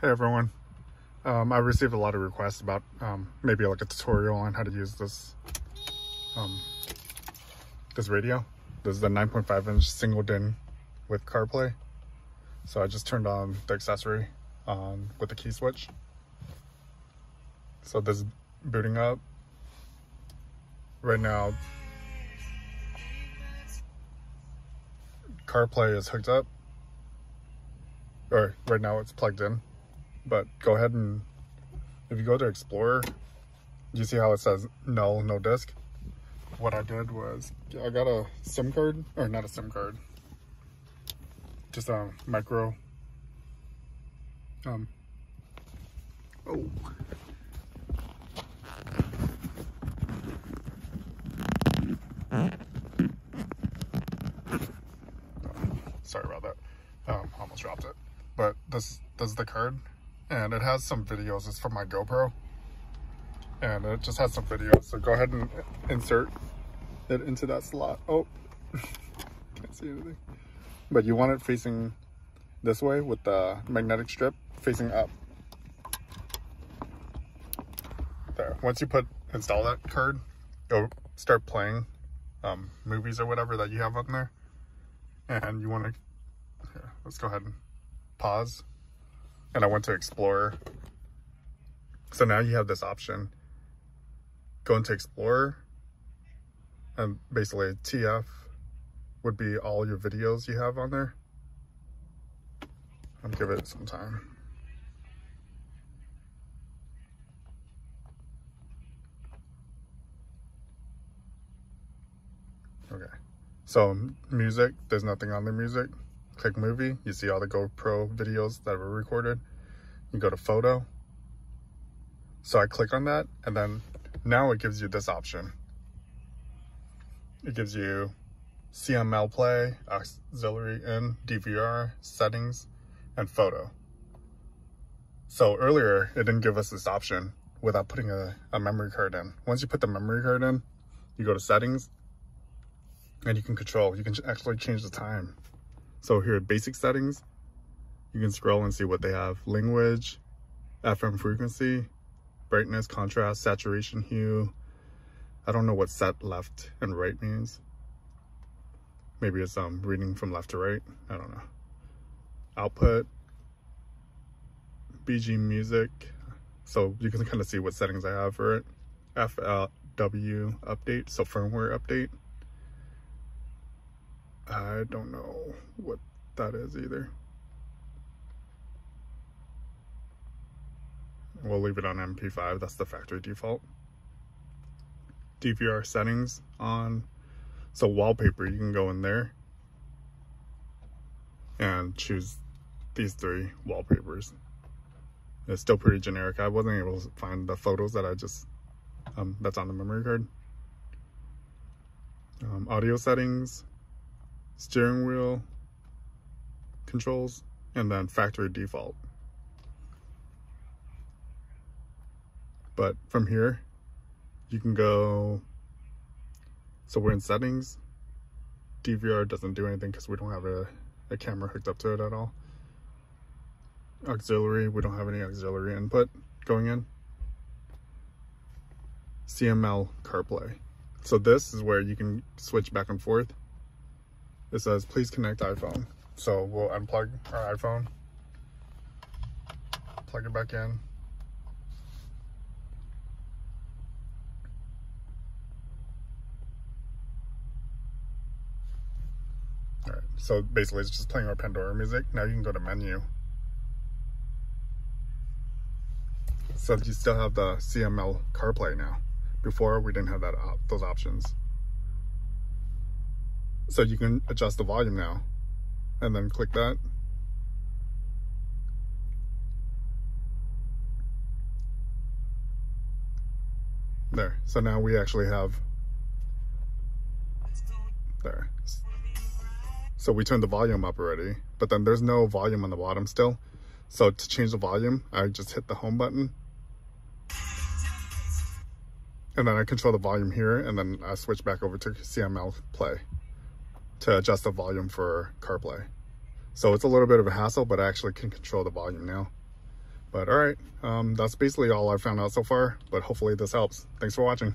Hey everyone, I received a lot of requests about maybe like a tutorial on how to use this this radio. This is the 9.5-inch single DIN with CarPlay. So I just turned on the accessory with the key switch. So this is booting up right now. CarPlay is hooked up, or right now it's plugged in. But go ahead and if you go to Explorer, you see how it says null, no disk. What I did was I got a SIM card, or not a SIM card, just a micro. Sorry about that. Almost dropped it. But this is the card, and it has some videos. It's from my GoPro, and it just has some videos. So go ahead and insert it into that slot. Oh, can't see anything. But you want it facing this way with the magnetic strip facing up. There. Once you install that card, it'll start playing movies or whatever that you have on there, and you want to. Here, let's go ahead and pause, and I went to Explorer. So now you have this option. Go into Explorer, and basically TF would be all your videos you have on there. I'll give it some time. Okay, so music, there's nothing on the music. Click movie, you see all the GoPro videos that were recorded. You go to photo. So I click on that, and then now it gives you this option. It gives you CML play, auxiliary in, DVR, settings, and photo. So earlier, it didn't give us this option without putting a memory card in. Once you put the memory card in, you go to settings, and you can control. You can actually change the time. So here at basic settings, you can scroll and see what they have. Language, FM frequency, brightness, contrast, saturation, hue. I don't know what set left and right means. Maybe it's reading from left to right. I don't know. Output, BG music. So you can kind of see what settings I have for it. FLW update, so firmware update. I don't know what that is either. We'll leave it on MP5, that's the factory default. DVR settings on. So wallpaper, you can go in there and choose these three wallpapers. It's still pretty generic. I wasn't able to find the photos that I just, that's on the memory card. Audio settings. Steering wheel controls, and then factory default. But from here, you can go, so we're in settings. DVR doesn't do anything because we don't have a camera hooked up to it at all. Auxiliary, we don't have any auxiliary input going in. CML CarPlay. So this is where you can switch back and forth. It says, please connect iPhone. So we'll unplug our iPhone, plug it back in. All right, so basically it's just playing our Pandora music. Now you can go to menu. So you still have the CML CarPlay now. Before we didn't have that those options. So you can adjust the volume now, and then click that. There, so now we actually have, there. So we turned the volume up already, but then there's no volume on the bottom still. So to change the volume, I just hit the home button. And then I control the volume here, and then I switch back over to CML play to adjust the volume for CarPlay. So it's a little bit of a hassle, but I actually can control the volume now. But all right, that's basically all I've found out so far, but hopefully this helps. Thanks for watching.